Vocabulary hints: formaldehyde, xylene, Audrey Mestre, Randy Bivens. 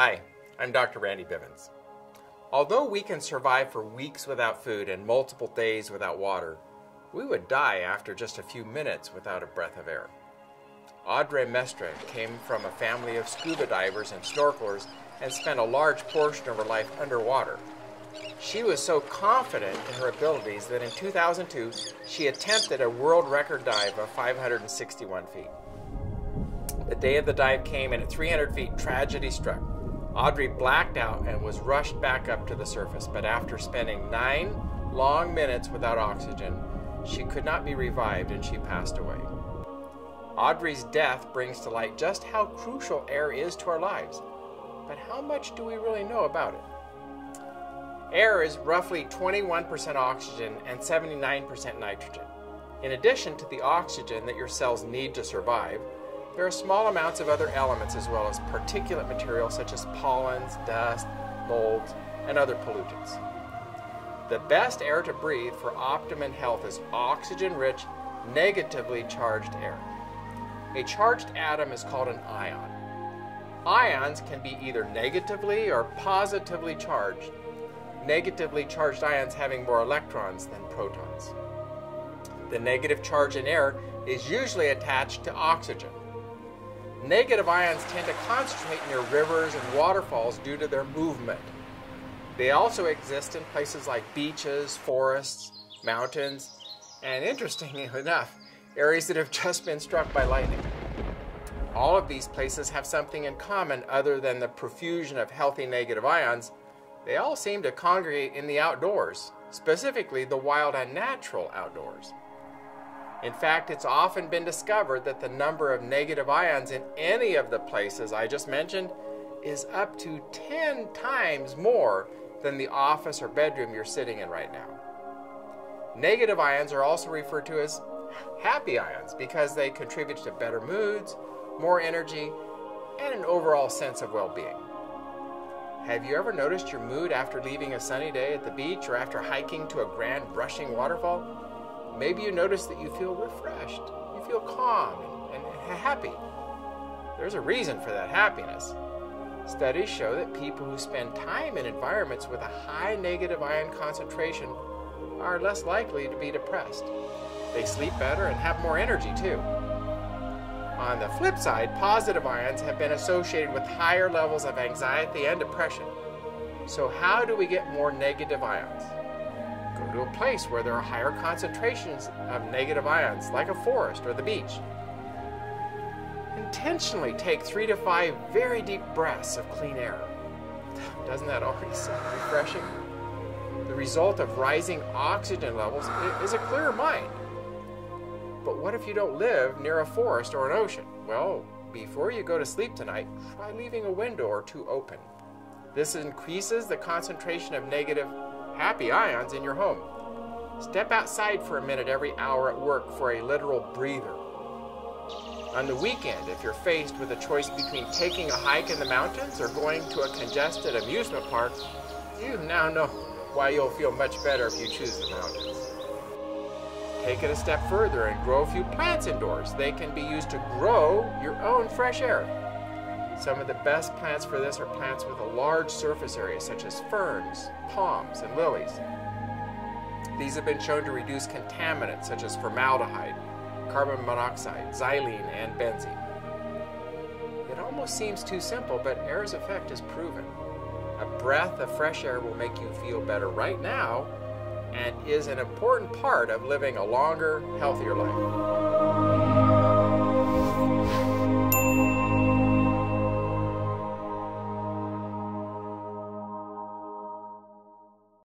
Hi, I'm Dr. Randy Bivens. Although we can survive for weeks without food and multiple days without water, we would die after just a few minutes without a breath of air. Audrey Mestre came from a family of scuba divers and snorkelers and spent a large portion of her life underwater. She was so confident in her abilities that in 2002, she attempted a world record dive of 561 feet. The day of the dive came, and at 300 feet, tragedy struck. Audrey blacked out and was rushed back up to the surface, but after spending 9 long minutes without oxygen, she could not be revived and she passed away. Audrey's death brings to light just how crucial air is to our lives, but how much do we really know about it? Air is roughly 21% oxygen and 79% nitrogen. In addition to the oxygen that your cells need to survive, there are small amounts of other elements as well as particulate material such as pollens, dust, molds, and other pollutants. The best air to breathe for optimum health is oxygen-rich, negatively charged air. A charged atom is called an ion. Ions can be either negatively or positively charged, negatively charged ions having more electrons than protons. The negative charge in air is usually attached to oxygen. Negative ions tend to concentrate near rivers and waterfalls due to their movement. They also exist in places like beaches, forests, mountains, and interestingly enough, areas that have just been struck by lightning. All of these places have something in common other than the profusion of healthy negative ions. They all seem to congregate in the outdoors, specifically the wild and natural outdoors. In fact, it's often been discovered that the number of negative ions in any of the places I just mentioned is up to 10 times more than the office or bedroom you're sitting in right now. Negative ions are also referred to as happy ions because they contribute to better moods, more energy, and an overall sense of well-being. Have you ever noticed your mood after leaving a sunny day at the beach or after hiking to a grand rushing waterfall? Maybe you notice that you feel refreshed, you feel calm and happy. There's a reason for that happiness. Studies show that people who spend time in environments with a high negative ion concentration are less likely to be depressed. They sleep better and have more energy too. On the flip side, positive ions have been associated with higher levels of anxiety and depression. So how do we get more negative ions? Go to a place where there are higher concentrations of negative ions, like a forest or the beach. Intentionally take 3 to 5 very deep breaths of clean air. Doesn't that already sound refreshing? The result of rising oxygen levels is a clearer mind. But what if you don't live near a forest or an ocean? Well, before you go to sleep tonight, try leaving a window or two open. This increases the concentration of negative happy ions in your home. Step outside for a minute every hour at work for a literal breather. On the weekend, if you're faced with a choice between taking a hike in the mountains or going to a congested amusement park, you now know why you'll feel much better if you choose the mountains. Take it a step further and grow a few plants indoors. They can be used to grow your own fresh air. Some of the best plants for this are plants with a large surface area, such as ferns, palms, and lilies. These have been shown to reduce contaminants such as formaldehyde, carbon monoxide, xylene, and benzene. It almost seems too simple, but air's effect is proven. A breath of fresh air will make you feel better right now and is an important part of living a longer, healthier life.